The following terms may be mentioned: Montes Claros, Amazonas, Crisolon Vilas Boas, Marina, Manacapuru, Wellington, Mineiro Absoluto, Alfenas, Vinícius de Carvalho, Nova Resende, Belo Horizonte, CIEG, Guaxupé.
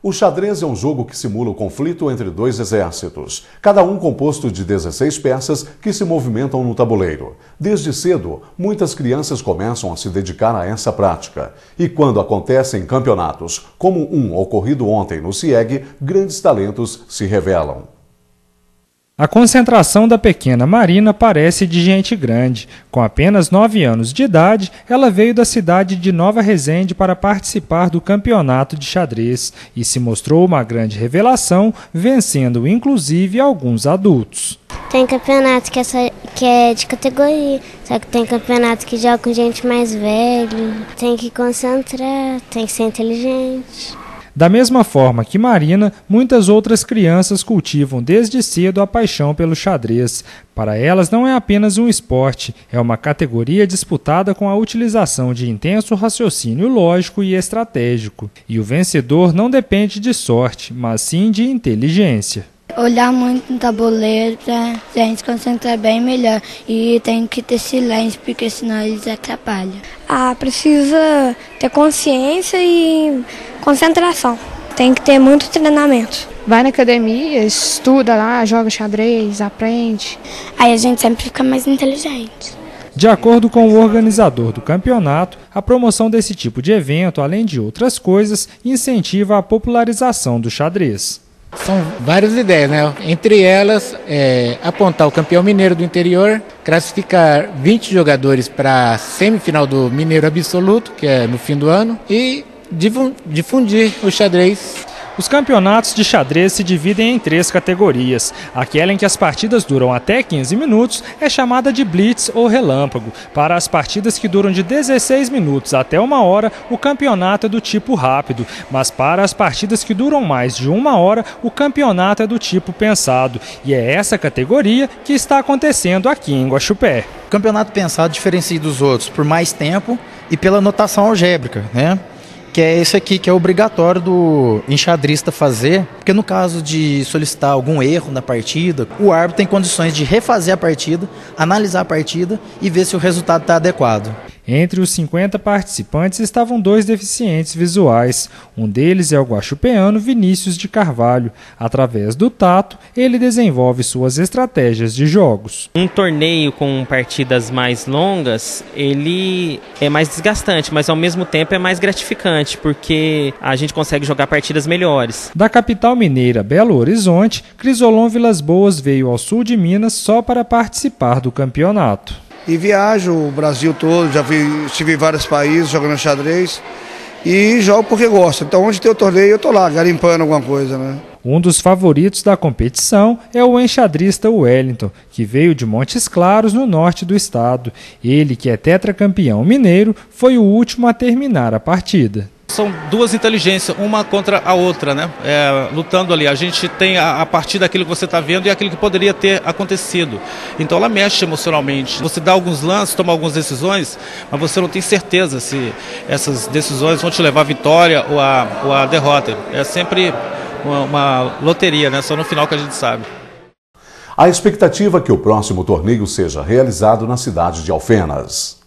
O xadrez é um jogo que simula o conflito entre dois exércitos, cada um composto de 16 peças que se movimentam no tabuleiro. Desde cedo, muitas crianças começam a se dedicar a essa prática. E quando acontecem campeonatos, como um ocorrido ontem no CIEG, grandes talentos se revelam. A concentração da pequena Marina parece de gente grande. Com apenas 9 anos de idade, ela veio da cidade de Nova Resende para participar do campeonato de xadrez e se mostrou uma grande revelação, vencendo inclusive alguns adultos. Tem campeonato que é de categoria, só que tem campeonato que joga com gente mais velha. Tem que concentrar, tem que ser inteligente. Da mesma forma que Marina, muitas outras crianças cultivam desde cedo a paixão pelo xadrez. Para elas não é apenas um esporte, é uma categoria disputada com a utilização de intenso raciocínio lógico e estratégico. E o vencedor não depende de sorte, mas sim de inteligência. Olhar muito no tabuleiro para a gente se concentrar bem melhor e tem que ter silêncio porque senão eles atrapalham. Precisa ter consciência e concentração. Tem que ter muito treinamento. Vai na academia, estuda lá, joga xadrez, aprende. Aí a gente sempre fica mais inteligente. De acordo com o organizador do campeonato, a promoção desse tipo de evento, além de outras coisas, incentiva a popularização do xadrez. São várias ideias, né? Entre elas, apontar o campeão mineiro do interior, classificar 20 jogadores para a semifinal do Mineiro Absoluto, que é no fim do ano, e difundir o xadrez. Os campeonatos de xadrez se dividem em 3 categorias. Aquela em que as partidas duram até 15 minutos é chamada de blitz ou relâmpago. Para as partidas que duram de 16 minutos até 1 hora, o campeonato é do tipo rápido. Mas para as partidas que duram mais de 1 hora, o campeonato é do tipo pensado. E é essa categoria que está acontecendo aqui em Guaxupé. O campeonato pensado diferencia dos outros por mais tempo e pela notação algébrica, né? Que é esse aqui, que é obrigatório do enxadrista fazer, porque no caso de solicitar algum erro na partida, o árbitro tem condições de refazer a partida, analisar a partida e ver se o resultado está adequado. Entre os 50 participantes estavam 2 deficientes visuais. Um deles é o guaxupeano Vinícius de Carvalho. Através do tato, ele desenvolve suas estratégias de jogos. Um torneio com partidas mais longas, ele é mais desgastante, mas ao mesmo tempo é mais gratificante, porque a gente consegue jogar partidas melhores. Da capital mineira, Belo Horizonte, Crisolon Vilas Boas veio ao sul de Minas só para participar do campeonato. E viajo o Brasil todo, estive em vários países jogando xadrez e jogo porque gosto. Então onde tem o torneio eu estou lá, garimpando alguma coisa, né? Um dos favoritos da competição é o enxadrista Wellington, que veio de Montes Claros, no norte do estado. Ele, que é tetracampeão mineiro, foi o último a terminar a partida. São duas inteligências, uma contra a outra, né? Lutando ali. A gente tem a partir daquilo que você está vendo e aquilo que poderia ter acontecido. Então ela mexe emocionalmente. Você dá alguns lances, toma algumas decisões, mas você não tem certeza se essas decisões vão te levar à vitória ou à derrota. É sempre uma loteria, né? Só no final que a gente sabe. A expectativa é que o próximo torneio seja realizado na cidade de Alfenas.